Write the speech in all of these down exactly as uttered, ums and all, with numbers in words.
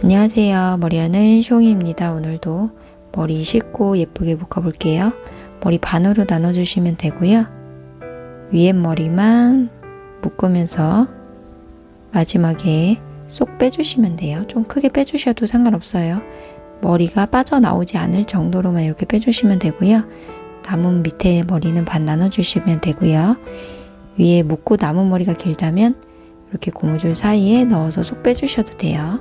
안녕하세요. 머리하는 쇼옹입니다. 오늘도 머리 쉽고 예쁘게 묶어볼게요. 머리 반으로 나눠주시면 되고요. 위에 머리만 묶으면서 마지막에 쏙 빼주시면 돼요. 좀 크게 빼주셔도 상관없어요. 머리가 빠져나오지 않을 정도로만 이렇게 빼주시면 되고요. 남은 밑에 머리는 반 나눠주시면 되고요. 위에 묶고 남은 머리가 길다면 이렇게 고무줄 사이에 넣어서 쏙 빼주셔도 돼요.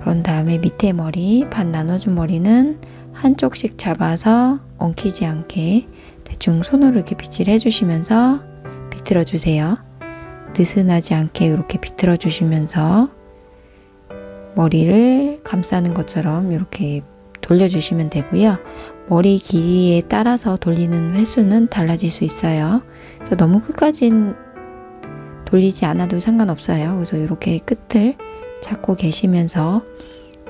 그런 다음에 밑에 머리, 반 나눠준 머리는 한쪽씩 잡아서 엉키지 않게 대충 손으로 이렇게 빗질 해주시면서 비틀어주세요. 느슨하지 않게 이렇게 비틀어주시면서 머리를 감싸는 것처럼 이렇게 돌려주시면 되고요. 머리 길이에 따라서 돌리는 횟수는 달라질 수 있어요. 그래서 너무 끝까지는 돌리지 않아도 상관없어요. 그래서 이렇게 끝을 잡고 계시면서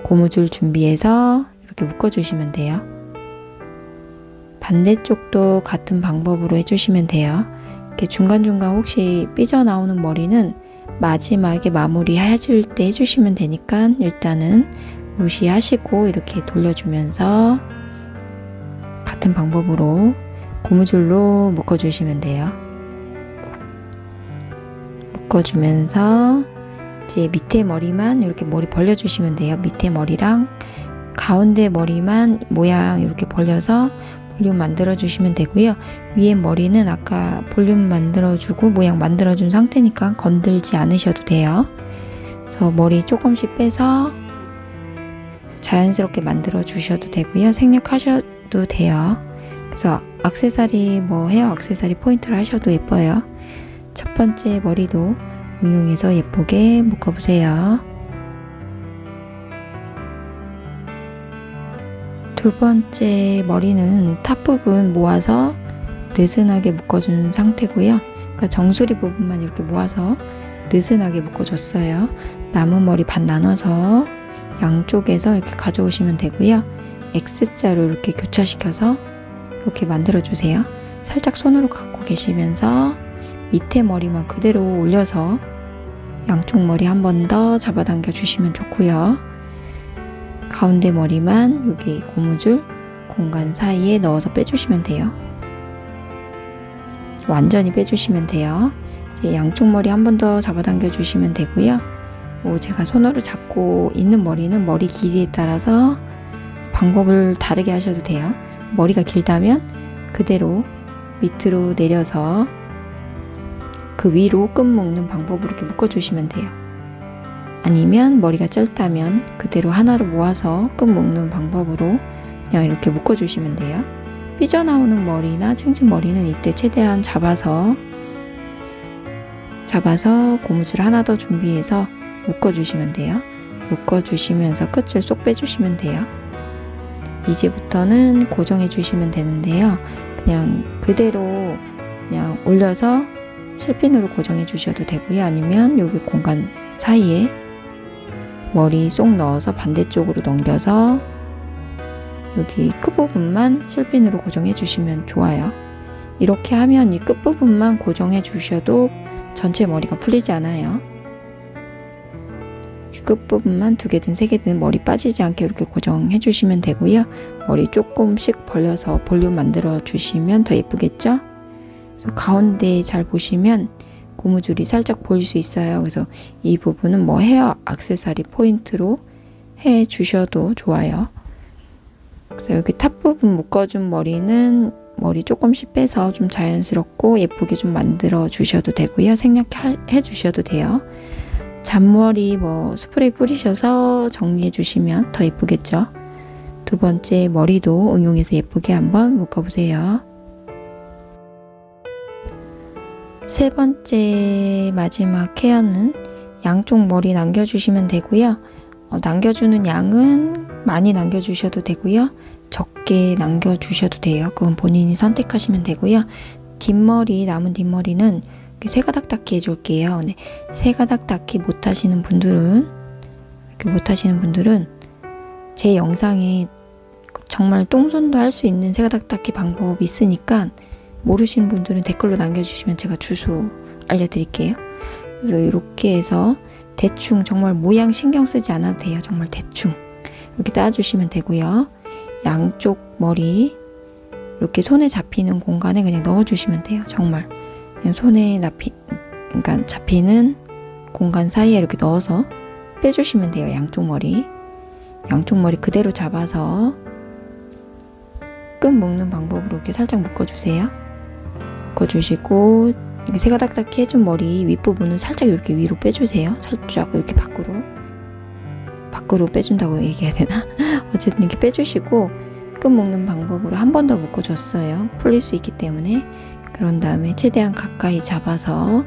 고무줄 준비해서 이렇게 묶어주시면 돼요. 반대쪽도 같은 방법으로 해주시면 돼요. 이렇게 중간중간 혹시 삐져나오는 머리는 마지막에 마무리 하실 때 해주시면 되니까 일단은 무시하시고 이렇게 돌려주면서 같은 방법으로 고무줄로 묶어주시면 돼요. 묶어주면서 이제 밑에 머리만 이렇게 머리 벌려주시면 돼요. 밑에 머리랑 가운데 머리만 모양 이렇게 벌려서 볼륨 만들어주시면 되고요. 위에 머리는 아까 볼륨 만들어주고 모양 만들어준 상태니까 건들지 않으셔도 돼요. 그래서 머리 조금씩 빼서 자연스럽게 만들어주셔도 되고요. 생략하셔도 돼요. 그래서 액세서리, 뭐 헤어 액세서리 포인트를 하셔도 예뻐요. 첫 번째 머리도 응용해서 예쁘게 묶어보세요. 두 번째 머리는 탑 부분 모아서 느슨하게 묶어준 상태고요. 그러니까 정수리 부분만 이렇게 모아서 느슨하게 묶어줬어요. 남은 머리 반 나눠서 양쪽에서 이렇게 가져오시면 되고요. X자로 이렇게 교차시켜서 이렇게 만들어주세요. 살짝 손으로 갖고 계시면서 밑에 머리만 그대로 올려서 양쪽 머리 한 번 더 잡아당겨 주시면 좋고요. 가운데 머리만 여기 고무줄 공간 사이에 넣어서 빼주시면 돼요. 완전히 빼주시면 돼요. 이제 양쪽 머리 한 번 더 잡아당겨 주시면 되고요. 뭐 제가 손으로 잡고 있는 머리는 머리 길이에 따라서 방법을 다르게 하셔도 돼요. 머리가 길다면 그대로 밑으로 내려서 그 위로 끝 묶는 방법으로 이렇게 묶어주시면 돼요. 아니면 머리가 짧다면 그대로 하나로 모아서 끝 묶는 방법으로 그냥 이렇게 묶어주시면 돼요. 삐져나오는 머리나 챙진 머리는 이때 최대한 잡아서 잡아서 고무줄 하나 더 준비해서 묶어주시면 돼요. 묶어주시면서 끝을 쏙 빼주시면 돼요. 이제부터는 고정해주시면 되는데요. 그냥 그대로 그냥 올려서 실핀으로 고정해 주셔도 되고요. 아니면 여기 공간 사이에 머리 쏙 넣어서 반대쪽으로 넘겨서 여기 끝부분만 실핀으로 고정해 주시면 좋아요. 이렇게 하면 이 끝부분만 고정해 주셔도 전체 머리가 풀리지 않아요. 끝부분만 두 개든 세 개든 머리 빠지지 않게 이렇게 고정해 주시면 되고요. 머리 조금씩 벌려서 볼륨 만들어 주시면 더 예쁘겠죠? 가운데 잘 보시면 고무줄이 살짝 보일 수 있어요. 그래서 이 부분은 뭐 헤어 액세서리 포인트로 해 주셔도 좋아요. 그래서 여기 탑 부분 묶어준 머리는 머리 조금씩 빼서 좀 자연스럽고 예쁘게 좀 만들어 주셔도 되고요. 생략해 주셔도 돼요. 잔머리 뭐 스프레이 뿌리셔서 정리해 주시면 더 예쁘겠죠. 두 번째 머리도 응용해서 예쁘게 한번 묶어보세요. 세 번째 마지막 헤어는 양쪽 머리 남겨주시면 되고요. 어, 남겨주는 양은 많이 남겨주셔도 되고요. 적게 남겨주셔도 돼요. 그건 본인이 선택하시면 되고요. 뒷머리, 남은 뒷머리는 이렇게 새가닥 닦기 해줄게요. 근데 새가닥 닦기 못하시는 분들은 이렇게 못하시는 분들은 제 영상에 정말 똥손도 할 수 있는 새가닥 닦기 방법이 있으니까 모르시는 분들은 댓글로 남겨주시면 제가 주소 알려드릴게요. 그래서 이렇게 해서 대충 정말 모양 신경 쓰지 않아도 돼요. 정말 대충 이렇게 따주시면 되고요. 양쪽 머리 이렇게 손에 잡히는 공간에 그냥 넣어주시면 돼요. 정말 그냥 손에 납히, 그러니까 잡히는 공간 사이에 이렇게 넣어서 빼주시면 돼요. 양쪽 머리 양쪽 머리 그대로 잡아서 끈 묶는 방법으로 이렇게 살짝 묶어주세요. 묶어주시고 이렇게 새가닥닥히 해준 머리 윗부분을 살짝 이렇게 위로 빼주세요. 살짝 이렇게 밖으로 밖으로 빼준다고 얘기해야 되나? 어쨌든 이렇게 빼주시고 끈 묶는 방법으로 한 번 더 묶어줬어요. 풀릴 수 있기 때문에. 그런 다음에 최대한 가까이 잡아서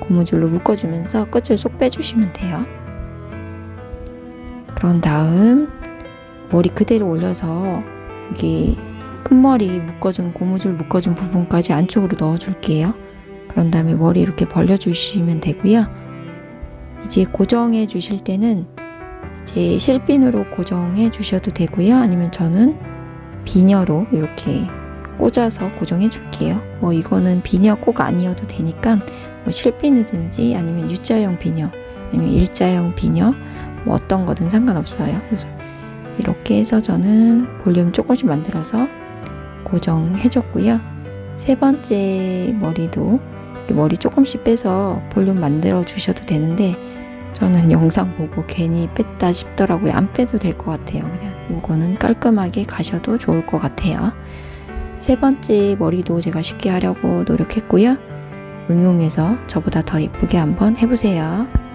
고무줄로 묶어주면서 끝을 쏙 빼주시면 돼요. 그런 다음 머리 그대로 올려서 여기 끝머리 묶어준 고무줄 묶어준 부분까지 안쪽으로 넣어줄게요. 그런 다음에 머리 이렇게 벌려주시면 되고요. 이제 고정해 주실 때는 이제 실핀으로 고정해 주셔도 되고요. 아니면 저는 비녀로 이렇게 꽂아서 고정해 줄게요. 뭐 이거는 비녀 꼭 아니어도 되니까 뭐 실핀이든지 아니면 U자형 비녀 아니면 일자형 비녀 뭐 어떤 거든 상관없어요. 그래서 이렇게 해서 저는 볼륨 조금씩 만들어서 고정해 줬고요. 세 번째 머리도 머리 조금씩 빼서 볼륨 만들어 주셔도 되는데 저는 영상 보고 괜히 뺐다 싶더라고요. 안 빼도 될 것 같아요. 그냥 이거는 깔끔하게 가셔도 좋을 것 같아요. 세 번째 머리도 제가 쉽게 하려고 노력했고요. 응용해서 저보다 더 예쁘게 한번 해보세요.